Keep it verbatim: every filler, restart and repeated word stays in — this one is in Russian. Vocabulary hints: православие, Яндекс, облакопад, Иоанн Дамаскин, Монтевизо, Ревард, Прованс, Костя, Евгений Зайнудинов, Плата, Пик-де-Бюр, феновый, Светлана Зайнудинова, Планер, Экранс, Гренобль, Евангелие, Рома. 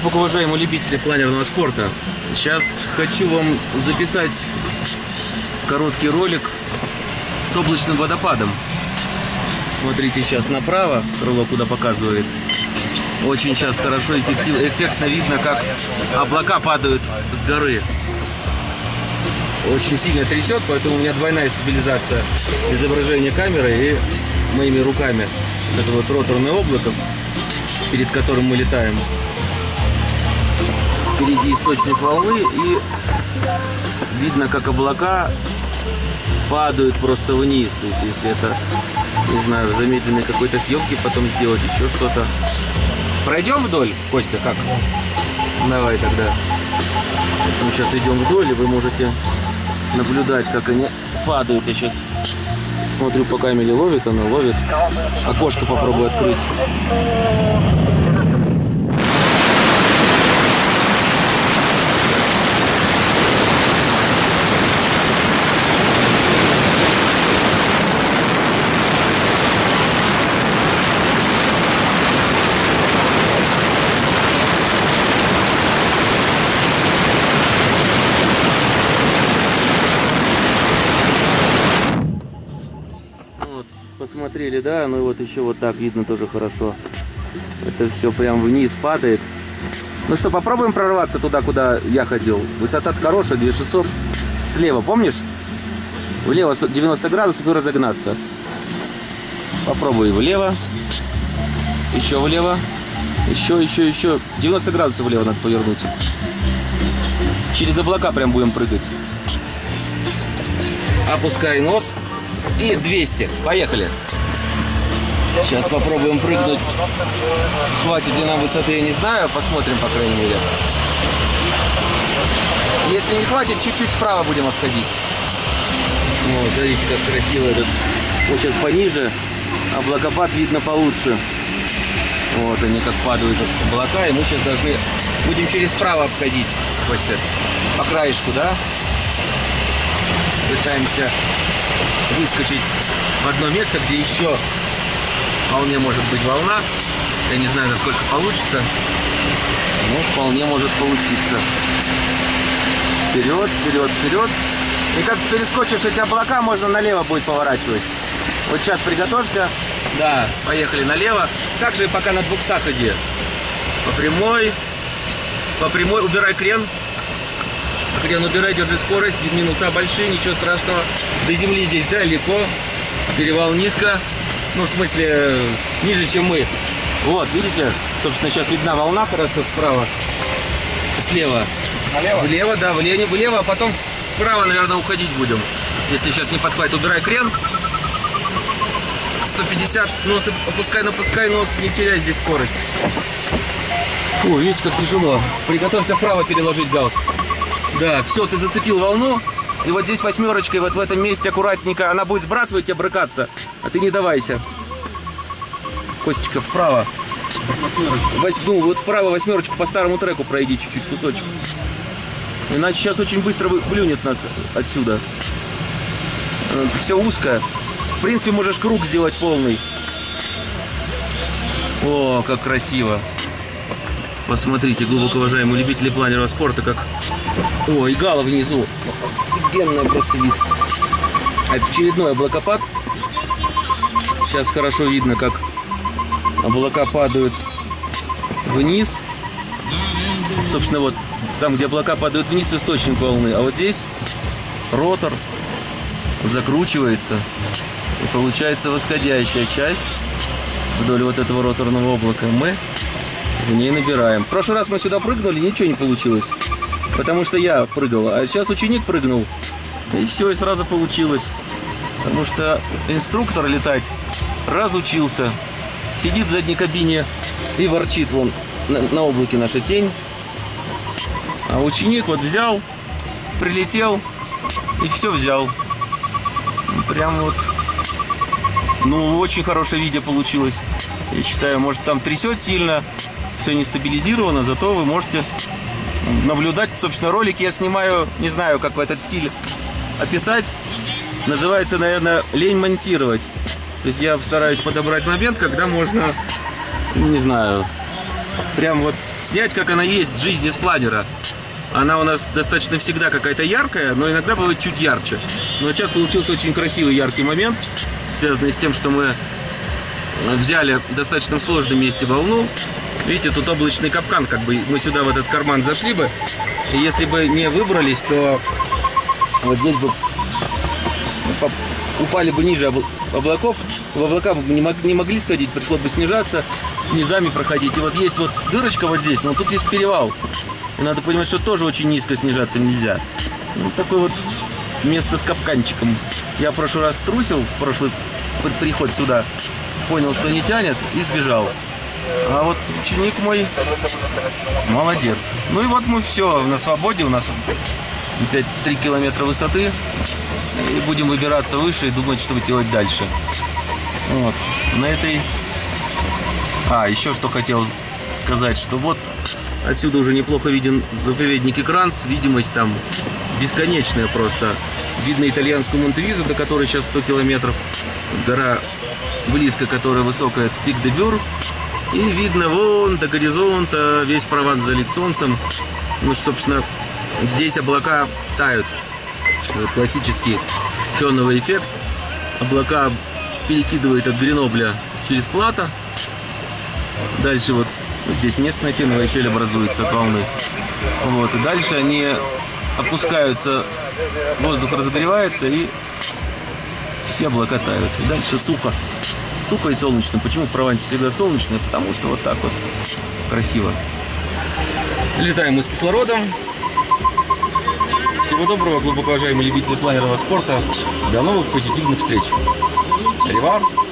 Кубок, уважаемые любители планерного спорта. Сейчас хочу вам записать короткий ролик с облачным водопадом. Смотрите сейчас направо, крыло куда показывает. Очень сейчас хорошо и эффектно видно, как облака падают с горы. Очень сильно трясет, поэтому у меня двойная стабилизация изображения камеры и моими руками. Вот это вот роторное облако, перед которым мы летаем. Впереди источник волны, и видно, как облака падают просто вниз. То есть, если это, не знаю, в замедленной какой-то съемке, потом сделать еще что-то. Пройдем вдоль, Костя, как? Давай тогда. Мы сейчас идем вдоль, и вы можете наблюдать, как они падают. Я сейчас смотрю по камере, ловит она, ловит. Окошко попробую открыть. Смотрели, да, ну и вот еще вот так видно тоже хорошо. Это все прям вниз падает. Ну что, попробуем прорваться туда, куда я ходил. Высота хорошая, две тысячи шестьсот. Слева, помнишь? Влево девяносто градусов и разогнаться. Попробуй влево. Еще влево. Еще, еще, еще. девяносто градусов влево надо повернуть. Через облака прям будем прыгать. Опускай нос. И двести. Поехали. Сейчас попробуем прыгнуть. Хватит ли нам высоты, я не знаю. Посмотрим, по крайней мере. Если не хватит, чуть-чуть справа будем отходить. Вот, смотрите, как красиво этот. Вот сейчас пониже. Облакопад видно получше. Вот они как падают облака. И мы сейчас должны... Будем через справа обходить. Костя. По краешку, да? Пытаемся... выскочить в одно место, где еще вполне может быть волна. Я не знаю, насколько получится, но вполне может получиться. Вперед, вперед, вперед. И как перескочишь эти облака, можно налево будет поворачивать. Вот сейчас приготовься. Да, поехали налево. Также пока на двухстах иди. По прямой. По прямой убирай крен. Крен убирай, держи скорость, минуса большие, ничего страшного. До земли здесь далеко, перевал низко, ну в смысле ниже, чем мы. Вот, видите, собственно, сейчас видна волна хорошо справа, слева. Налево? Влево, да, влево, влево, а потом вправо, наверное, уходить будем. Если сейчас не подхватит, убирай крен. сто пятьдесят, нос, опускай, напускай нос, не теряй здесь скорость. Фу, видите, как тяжело. Приготовься вправо переложить гаусс. Да, все, ты зацепил волну, и вот здесь восьмерочкой, вот в этом месте аккуратненько, она будет сбрасывать тебя, брыкаться, а ты не давайся. Костечка, вправо. Восьмерочка. Ну, вот вправо восьмерочку по старому треку пройди чуть-чуть, кусочек. Иначе сейчас очень быстро плюнет нас отсюда. Все узкое. В принципе, можешь круг сделать полный. О, как красиво. Посмотрите, глубоко уважаемые любители планерного спорта, как... О, и гала внизу. Офигенный просто вид. Очередной облакопад. Сейчас хорошо видно, как облака падают вниз. Собственно, вот там, где облака падают вниз, источник волны. А вот здесь ротор закручивается. И получается восходящая часть вдоль вот этого роторного облака. Мы... в ней набираем. В прошлый раз мы сюда прыгнули, ничего не получилось. Потому что я прыгал. А сейчас ученик прыгнул. И все, и сразу получилось. Потому что инструктор летать разучился. Сидит в задней кабине и ворчит вон на, на облаке наша тень. А ученик вот взял, прилетел и все взял. Прям вот... Ну, очень хорошее видео получилось. Я считаю, может, там трясет сильно. Все не стабилизировано, зато вы можете наблюдать. Собственно, ролик я снимаю, не знаю, как в этот стиль описать. Называется, наверное, лень монтировать. То есть я стараюсь подобрать момент, когда можно, не знаю, прям вот снять, как она есть, жизнь из планера. Она у нас достаточно всегда какая-то яркая, но иногда бывает чуть ярче. Но сейчас получился очень красивый яркий момент, связанный с тем, что мы взяли в достаточно сложном месте волну. Видите, тут облачный капкан, как бы мы сюда в этот карман зашли бы. И если бы не выбрались, то вот здесь бы упали бы ниже облаков. В облака бы не могли сходить, пришлось бы снижаться, низами проходить. И вот есть вот дырочка вот здесь, но тут есть перевал. И надо понимать, что тоже очень низко снижаться нельзя. Вот такое вот место с капканчиком. Я в прошлый раз струсил, в прошлый приход сюда, понял, что не тянет, и сбежал. А вот ученик мой молодец. Ну и вот мы все на свободе, у нас опять три километра высоты. И будем выбираться выше и думать, что делать дальше. Вот, на этой... А, еще что хотел сказать, что вот... Отсюда уже неплохо виден заповедник Экранс, видимость там бесконечная просто. Видно итальянскую Монтевизо, до которой сейчас сто километров. Гора близко, которая высокая, это Пик-де-Бюр. И видно вон до горизонта, весь Прованс залит солнцем. Ну, собственно, здесь облака тают. Вот классический феновый эффект. Облака перекидывает от Гренобля через Плата. Дальше вот... Здесь местная феновая щель образуется от волны. Вот. И дальше они опускаются, воздух разогревается, и все облака тают. И дальше сухо. Сухо и солнечно. Почему в Провансе всегда солнечно? Потому что вот так вот красиво. Летаем мы с кислородом. Всего доброго, глубоко уважаемые любители планерного спорта. До новых позитивных встреч. Ревард.